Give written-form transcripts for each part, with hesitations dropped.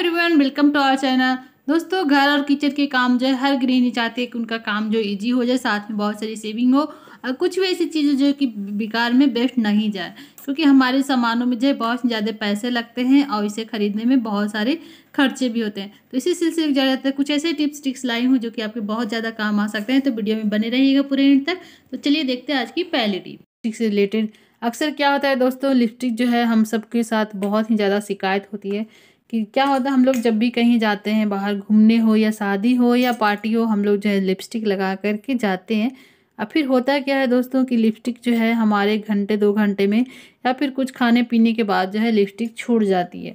Everyone welcome to our channel. दोस्तों, घर और किचन के काम जो है हर गृहिणी चाहती है कि उनका काम जो इजी हो जाए, साथ में बहुत सारी सेविंग हो और कुछ भी ऐसी चीज़ें जो कि बेकार में वेस्ट नहीं जाए, क्योंकि हमारे सामानों में जो है बहुत ज़्यादा पैसे लगते हैं और इसे खरीदने में बहुत सारे खर्चे भी होते हैं। तो इसी सिलसिले में जाना जाता है कुछ ऐसे टिप्स ट्रिक्स लाई हूँ जो कि आपके बहुत ज़्यादा काम आ सकते हैं। तो वीडियो में बने रहिएगा पूरे एंड तक। तो चलिए देखते हैं आज की पहली टिप। लिपस्टिक से रिलेटेड अक्सर क्या होता है दोस्तों, लिपस्टिक जो है हम सबके साथ बहुत ही ज़्यादा शिकायत होती है कि क्या होता है, हम लोग जब भी कहीं जाते हैं, बाहर घूमने हो या शादी हो या पार्टी हो, हम लोग जो है लिपस्टिक लगा करके जाते हैं। और फिर होता क्या है दोस्तों कि लिपस्टिक जो है हमारे घंटे 2 घंटे में या फिर कुछ खाने पीने के बाद जो है लिपस्टिक छूट जाती है।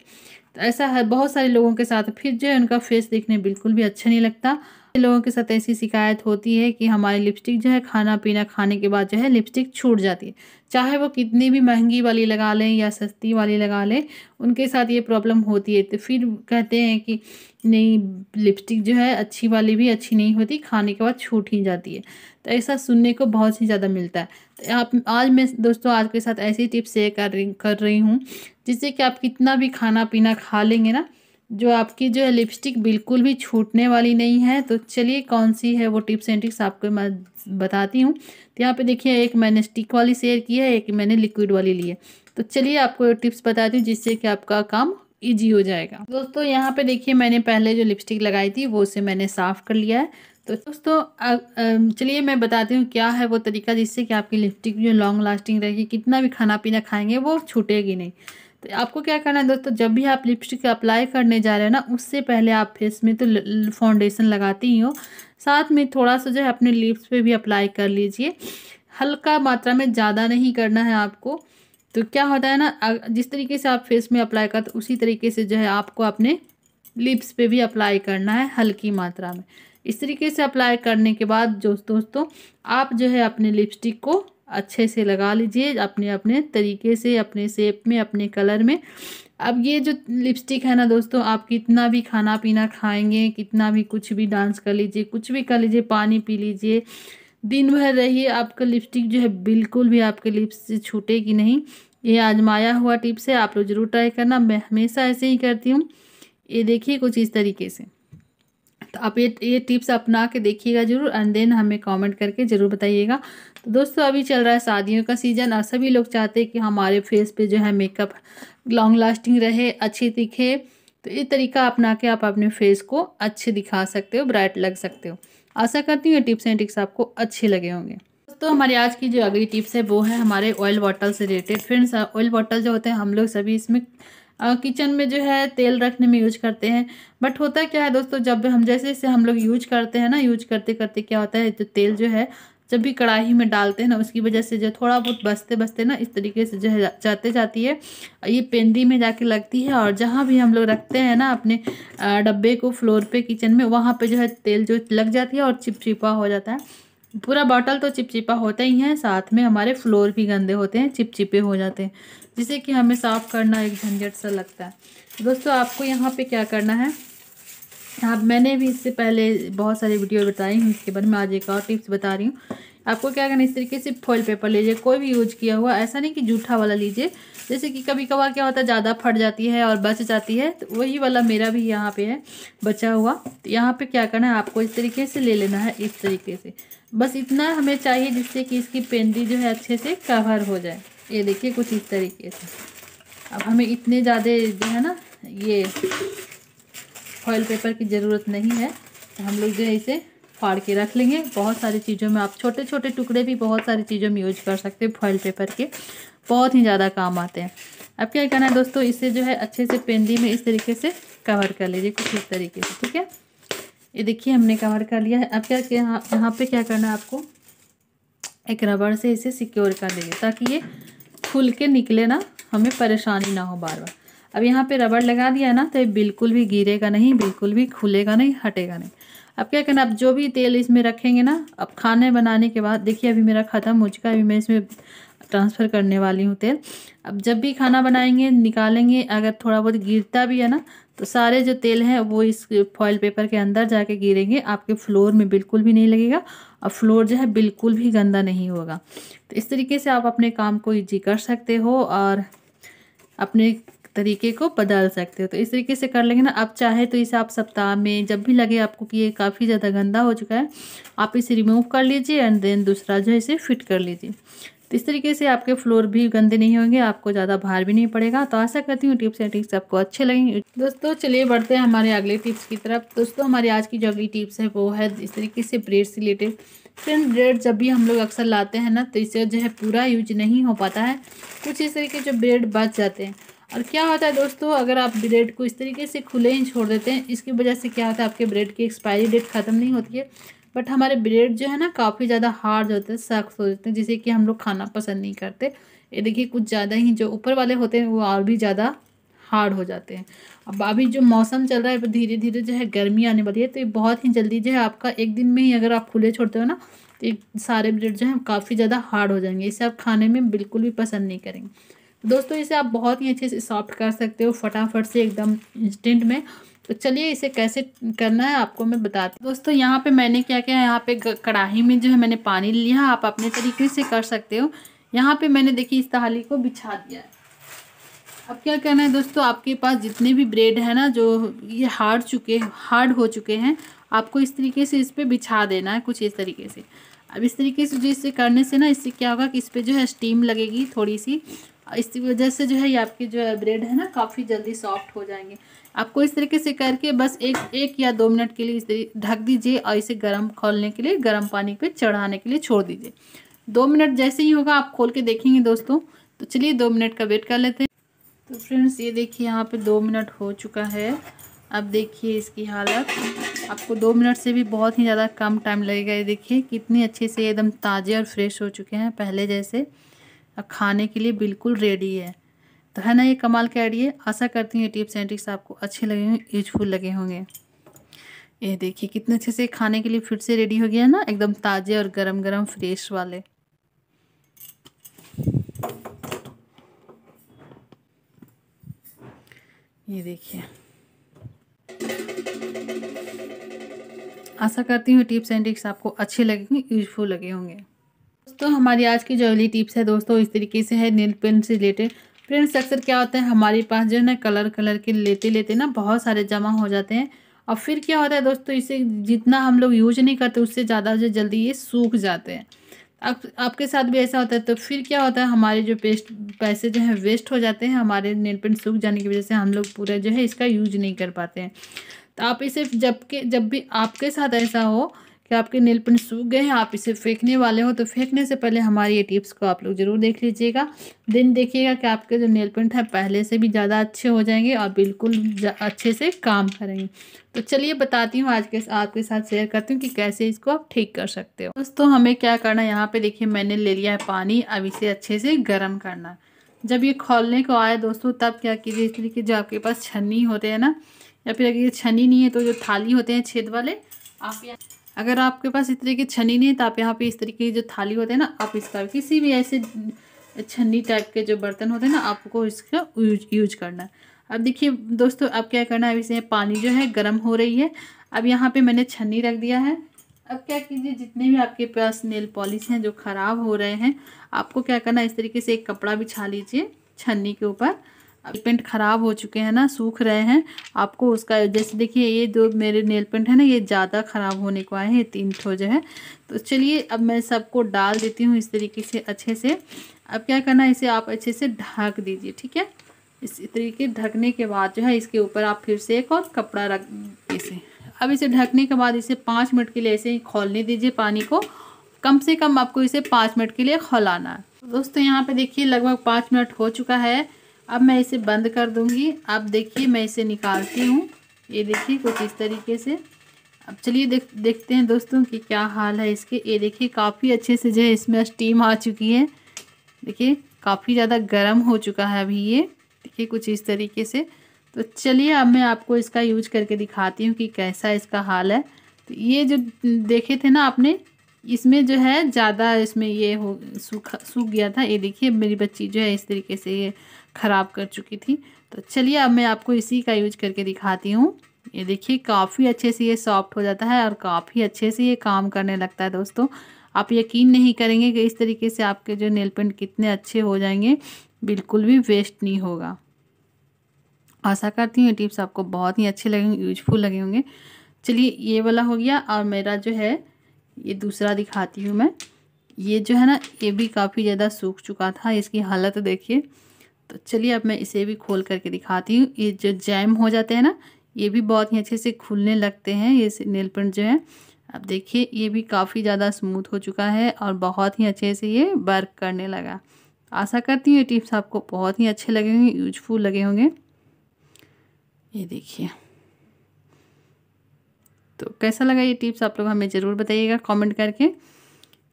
तो ऐसा है बहुत सारे लोगों के साथ, फिर जो है उनका फेस देखने बिल्कुल भी अच्छा नहीं लगता। लोगों के साथ ऐसी शिकायत होती है कि हमारी लिपस्टिक जो है खाना पीना खाने के बाद जो है लिपस्टिक छूट जाती है, चाहे वो कितनी भी महंगी वाली लगा लें या सस्ती वाली लगा लें, उनके साथ ये प्रॉब्लम होती है। तो फिर कहते हैं कि नहीं, लिपस्टिक जो है अच्छी वाली भी अच्छी नहीं होती, खाने के बाद छूट ही जाती है। तो ऐसा सुनने को बहुत ही ज़्यादा मिलता है। तो आप आज मैं दोस्तों आपके साथ ऐसी टिप्स शेयर कर रही हूँ जिससे कि आप कितना भी खाना पीना खा लेंगे ना, जो आपकी जो है लिपस्टिक बिल्कुल भी छूटने वाली नहीं है। तो चलिए कौन सी है वो टिप्स एंड ट्रिक्स आपको मैं बताती हूँ। तो यहाँ पे देखिए, एक मैंने स्टिक वाली शेयर की है, एक मैंने लिक्विड वाली ली है। तो चलिए आपको टिप्स बताती हूँ जिससे कि आपका काम ईजी हो जाएगा। दोस्तों यहाँ पे देखिए, मैंने पहले जो लिपस्टिक लगाई थी वो उसे मैंने साफ़ कर लिया है। तो दोस्तों चलिए मैं बताती हूँ क्या है वो तरीका जिससे कि आपकी लिपस्टिक जो लॉन्ग लास्टिंग रहेगी, कितना भी खाना पीना खाएँगे वो छूटेगी नहीं। तो आपको क्या करना है दोस्तों, जब भी आप लिपस्टिक अप्लाई करने जा रहे हो ना, उससे पहले आप फेस में तो फाउंडेशन लगाती ही हो, साथ में थोड़ा सा जो है अपने लिप्स पे भी अप्लाई कर लीजिए, हल्का मात्रा में, ज़्यादा नहीं करना है आपको। तो क्या होता है ना, जिस तरीके से आप फेस में अप्लाई करते हो उसी तरीके से जो है आपको अपने लिप्स पे भी अप्लाई करना है हल्की मात्रा में। इस तरीके से अप्लाई करने के बाद दोस्तों आप जो है अपने लिपस्टिक को अच्छे से लगा लीजिए, अपने अपने तरीके से, अपने शेप में, अपने कलर में। अब ये जो लिपस्टिक है ना दोस्तों, आप कितना भी खाना पीना खाएंगे, कितना भी कुछ भी डांस कर लीजिए, कुछ भी कर लीजिए, पानी पी लीजिए, दिन भर रहिए, आपका लिपस्टिक जो है बिल्कुल भी आपके लिप्स से छूटेगी नहीं। ये आजमाया हुआ टिप्स है, आप लोग जरूर ट्राई करना। मैं हमेशा ऐसे ही करती हूँ। ये देखिए कुछ इस तरीके से। तो आप ये टिप्स अपना के देखिएगा जरूर, एंड देन हमें कमेंट करके ज़रूर बताइएगा। तो दोस्तों अभी चल रहा है शादियों का सीज़न और सभी लोग चाहते हैं कि हमारे फेस पे जो है मेकअप लॉन्ग लास्टिंग रहे, अच्छे दिखे। तो ये तरीका अपना के आप अपने फेस को अच्छे दिखा सकते हो, ब्राइट लग सकते हो। आशा करती हूँ ये टिप्स एंड ट्रिक्स आपको अच्छे लगे होंगे। तो हमारी आज की जो अगली टिप्स है वो है हमारे ऑयल बॉटल से रिलेटेड। फ्रेंड्स, ऑयल बॉटल जो होते हैं हम लोग सभी इसमें किचन में जो है तेल रखने में यूज करते हैं। बट होता क्या है दोस्तों, जब हम जैसे जैसे हम लोग यूज करते हैं ना, यूज करते करते क्या होता है, जो तेल जो है जब भी कढ़ाई में डालते हैं ना, उसकी वजह से जो थोड़ा बहुत बचते बचते ना इस तरीके से जो है जाते जाती है, ये पेंदी में जाके लगती है। और जहाँ भी हम लोग रखते हैं ना अपने डब्बे को फ्लोर पे किचन में, वहाँ पे जो है तेल जो लग जाती है और चिपचिपा हो जाता है। पूरा बॉटल तो चिपचिपा होता ही है, साथ में हमारे फ्लोर भी गंदे होते हैं, चिपचिपे हो जाते हैं, जिसे कि हमें साफ़ करना एक झंझट सा लगता है। दोस्तों आपको यहाँ पे क्या करना है, आप मैंने भी इससे पहले बहुत सारी वीडियो बताई हूँ इसके बारे में, आज एक और टिप्स बता रही हूँ। आपको क्या करना है, इस तरीके से फॉइल पेपर लीजिए, कोई भी यूज किया हुआ, ऐसा नहीं कि जूठा वाला लीजिए। जैसे कि कभी कभार क्या होता है ज़्यादा फट जाती है और बच जाती है, तो वही वाला मेरा भी यहाँ पे है बचा हुआ। तो यहाँ पे क्या करना है, आपको इस तरीके से ले लेना है, इस तरीके से, बस इतना हमें चाहिए जिससे कि इसकी पेंदी जो है अच्छे से कवर हो जाए। ये देखिए कुछ इस तरीके से। अब हमें इतने ज़्यादा जो है ना ये फॉइल पेपर की ज़रूरत नहीं है, तो हम लोग जो है इसे फाड़ के रख लेंगे। बहुत सारी चीज़ों में आप छोटे छोटे टुकड़े भी बहुत सारी चीज़ों में यूज कर सकते हैं, फॉइल पेपर के बहुत ही ज़्यादा काम आते हैं। अब क्या करना है दोस्तों, इसे जो है अच्छे से पेंदी में इस तरीके से कवर कर लीजिए, कुछ इस तरीके से, ठीक है। ये देखिए हमने कवर कर लिया है। अब क्या यहाँ पे क्या करना है, आपको एक रबड़ से इसे सिक्योर कर देंगे ताकि ये खुल के निकले ना, हमें परेशानी ना हो बार बार। अब यहाँ पे रबड़ लगा दिया ना, तो ये बिल्कुल भी गिरेगा नहीं, बिल्कुल भी खुलेगा नहीं, हटेगा नहीं। अब क्या करना, आप जो भी तेल इसमें रखेंगे ना, अब खाने बनाने के बाद, देखिए अभी मेरा ख़त्म हो चुका है, अभी मैं इसमें ट्रांसफ़र करने वाली हूँ तेल। अब जब भी खाना बनाएंगे, निकालेंगे, अगर थोड़ा बहुत गिरता भी है ना, तो सारे जो तेल हैं वो इस फॉइल पेपर के अंदर जाके गिरेंगे, आपके फ्लोर में बिल्कुल भी नहीं लगेगा और फ्लोर जो है बिल्कुल भी गंदा नहीं होगा। तो इस तरीके से आप अपने काम को ईजी कर सकते हो और अपने तरीके को बदल सकते हो। तो इस तरीके से कर लेंगे ना। आप चाहे तो इसे आप सप्ताह में जब भी लगे आपको कि ये काफ़ी ज़्यादा गंदा हो चुका है, आप इसे रिमूव कर लीजिए एंड देन दूसरा जो है इसे फिट कर लीजिए। तो इस तरीके से आपके फ्लोर भी गंदे नहीं होंगे, आपको ज़्यादा भार भी नहीं पड़ेगा। तो आशा करती हूँ टिप्स एंड ट्रिक्स आपको अच्छे लगेंगे। दोस्तों चलिए बढ़ते हैं हमारे अगले टिप्स की तरफ। दोस्तों हमारी आज की जो अगली टिप्स है वो है इस तरीके से ब्रेड से रिलेटेड। फ्रेंड ब्रेड जब भी हम लोग अक्सर लाते हैं ना, तो इसे जो है पूरा यूज नहीं हो पाता है, कुछ इस तरीके जो ब्रेड बच जाते हैं। और क्या होता है दोस्तों, अगर आप ब्रेड को इस तरीके से खुले ही छोड़ देते हैं, इसकी वजह से क्या होता है आपके ब्रेड की एक्सपायरी डेट ख़त्म नहीं होती है, बट हमारे ब्रेड जो है ना काफ़ी ज़्यादा हार्ड होते हैं, सख्त हो जाते हैं, जिसे कि हम लोग खाना पसंद नहीं करते। ये देखिए कुछ ज़्यादा ही जो ऊपर वाले होते हैं वो और भी ज़्यादा हार्ड हो जाते हैं। अब अभी जो मौसम चल रहा है, धीरे धीरे जो है गर्मी आने वाली है, तो ये बहुत ही जल्दी जो है आपका एक दिन में ही अगर आप खुले छोड़ते हो ना, तो ये सारे ब्रेड जो है काफ़ी ज़्यादा हार्ड हो जाएंगे, इसे आप खाने में बिल्कुल भी पसंद नहीं करेंगे। दोस्तों इसे आप बहुत ही अच्छे से सॉफ्ट कर सकते हो फटाफट से एकदम इंस्टेंट में। तो चलिए इसे कैसे करना है आपको मैं बताती हूँ। दोस्तों यहाँ पे मैंने क्या किया है, यहाँ पे कढ़ाई में जो है मैंने पानी लिया, आप अपने तरीके से कर सकते हो। यहाँ पे मैंने देखिए इस थाली को बिछा दिया है। अब क्या करना है दोस्तों, आपके पास जितने भी ब्रेड है ना जो ये हार्ड हो चुके हैं, आपको इस तरीके से इस पर बिछा देना है, कुछ इस तरीके से। अब इस तरीके से जो इसे करने से ना, इससे क्या होगा कि इस पर जो है स्टीम लगेगी थोड़ी सी, इसकी वजह से जो है ये आपके जो है ब्रेड है ना काफ़ी जल्दी सॉफ्ट हो जाएंगे। आपको इस तरीके से करके बस एक या 2 मिनट के लिए इसे ढक दीजिए और इसे गर्म खोलने के लिए गर्म पानी पे चढ़ाने के लिए छोड़ दीजिए। 2 मिनट जैसे ही होगा आप खोल के देखेंगे दोस्तों। तो चलिए 2 मिनट का वेट कर लेते हैं। तो फ्रेंड्स ये देखिए यहाँ पे 2 मिनट हो चुका है। अब देखिए इसकी हालत, आपको 2 मिनट से भी बहुत ही ज़्यादा कम टाइम लगेगा। ये देखिए कितनी अच्छे से एकदम ताज़े और फ्रेश हो चुके हैं पहले जैसे, और खाने के लिए बिल्कुल रेडी है। तो है ना ये कमाल के आइडिया। आशा करती हूँ ये टिप्स एंड ट्रिक्स आपको अच्छे लगे होंगे, यूजफुल लगे होंगे। ये देखिए कितने अच्छे से खाने के लिए फिर से रेडी हो गया ना, एकदम ताज़े और गरम गरम फ्रेश वाले। ये देखिए, आशा करती हूँ टिप्स एंड ट्रिक्स आपको अच्छे लगेंगे, यूजफुल लगे होंगे। तो हमारी आज की जो अगली टिप्स है दोस्तों इस तरीके से है नेल पेंट से रिलेटेड। फ्रेंड्स अक्सर क्या होता है हमारे पास जो है ना कलर के लेते लेते ना बहुत सारे जमा हो जाते हैं, और फिर क्या होता है दोस्तों इसे जितना हम लोग यूज नहीं करते उससे ज़्यादा जो जल्दी ये सूख जाते हैं। आपके साथ भी ऐसा होता है? तो फिर क्या होता है हमारे जो पैसे जो है वेस्ट हो जाते हैं, हमारे नेल पेंट सूख जाने की वजह से हम लोग पूरा जो है इसका यूज नहीं कर पाते हैं। तो आप इसे जब भी आपके साथ ऐसा हो कि आपके नेल पेंट सूख गए हैं, आप इसे फेंकने वाले हो, तो फेंकने से पहले हमारी ये टिप्स को आप लोग ज़रूर देख लीजिएगा। देन देखिएगा कि आपके जो नेल पेंट है पहले से भी ज़्यादा अच्छे हो जाएंगे और बिल्कुल अच्छे से काम करेंगे। तो चलिए बताती हूँ, आज के आपके साथ शेयर करती हूँ कि कैसे इसको आप ठीक कर सकते हो। दोस्तों हमें क्या करना है, यहाँ पर देखिए मैंने ले लिया है पानी। अब इसे अच्छे से गर्म करना है। जब ये खोलने को आए दोस्तों तब क्या कीजिए, इस तरीके जो आपके पास छन्नी होते हैं ना, या फिर अगर ये छन्नी नहीं है तो जो थाली होते हैं छेद वाले, अगर आपके पास इस तरीके की छन्नी नहीं है तो आप यहाँ पे इस तरीके की जो थाली होते हैं ना, आप इसका किसी भी ऐसे छन्नी टाइप के जो बर्तन होते हैं ना, आपको इसका यूज करना है। अब देखिए दोस्तों अब क्या करना है, अब इसे पानी जो है गर्म हो रही है। अब यहाँ पे मैंने छन्नी रख दिया है। अब क्या कीजिए, जितने भी आपके पास नेल पॉलिश हैं जो ख़राब हो रहे हैं, आपको क्या करना है, इस तरीके से एक कपड़ा बिछा लीजिए छन्नी के ऊपर। नेल पेंट ख़राब हो चुके हैं ना, सूख रहे हैं, आपको उसका जैसे देखिए ये जो मेरे नेल पेंट है ना ये ज़्यादा ख़राब होने को आए हैं, 3 ठो जो है। तो चलिए अब मैं सबको डाल देती हूँ इस तरीके से अच्छे से। अब क्या करना है, इसे आप अच्छे से ढक दीजिए, ठीक है। इस तरीके ढकने के बाद जो है इसके ऊपर आप फिर से एक और कपड़ा रख इसे। अब इसे ढकने के बाद इसे 5 मिनट के लिए ऐसे ही खौलने दीजिए पानी को। कम से कम आपको इसे 5 मिनट के लिए खौलाना है। दोस्तों यहाँ पर देखिए लगभग 5 मिनट हो चुका है। अब मैं इसे बंद कर दूंगी। अब देखिए मैं इसे निकालती हूँ, ये देखिए कुछ इस तरीके से। अब चलिए देखते हैं दोस्तों कि क्या हाल है इसके। ये देखिए काफ़ी अच्छे से जो है इसमें स्टीम आ चुकी है, देखिए काफ़ी ज़्यादा गर्म हो चुका है अभी ये, देखिए कुछ इस तरीके से। तो चलिए अब मैं आपको इसका यूज करके दिखाती हूँ कि कैसा इसका हाल है। तो ये जो देखे थे ना आपने, इसमें जो है ज़्यादा इसमें ये सूख गया था। ये देखिए मेरी बच्ची जो है इस तरीके से ये ख़राब कर चुकी थी। तो चलिए अब मैं आपको इसी का यूज करके दिखाती हूँ। ये देखिए काफ़ी अच्छे से ये सॉफ्ट हो जाता है और काफ़ी अच्छे से ये काम करने लगता है। दोस्तों आप यकीन नहीं करेंगे कि इस तरीके से आपके जो नेल पेंट कितने अच्छे हो जाएंगे, बिल्कुल भी वेस्ट नहीं होगा। आशा करती हूँ ये टिप्स आपको बहुत ही अच्छे लगेंगे, यूजफुल लगे होंगे। चलिए ये वाला हो गया और मेरा जो है ये दूसरा दिखाती हूँ मैं। ये जो है ना ये भी काफ़ी ज़्यादा सूख चुका था, इसकी हालत देखिए। तो चलिए अब मैं इसे भी खोल करके दिखाती हूँ। ये जो जैम हो जाते हैं ना ये भी बहुत ही अच्छे से खुलने लगते हैं। ये नेल पेंट जो है अब देखिए ये भी काफ़ी ज़्यादा स्मूथ हो चुका है और बहुत ही अच्छे से ये वर्क करने लगा। आशा करती हूँ ये टिप्स आपको बहुत ही अच्छे लगे होंगे, यूजफुल लगे होंगे। ये देखिए, तो कैसा लगा ये टिप्स आप लोग हमें ज़रूर बताइएगा कमेंट करके।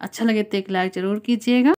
अच्छा लगे तो एक लाइक ज़रूर कीजिएगा।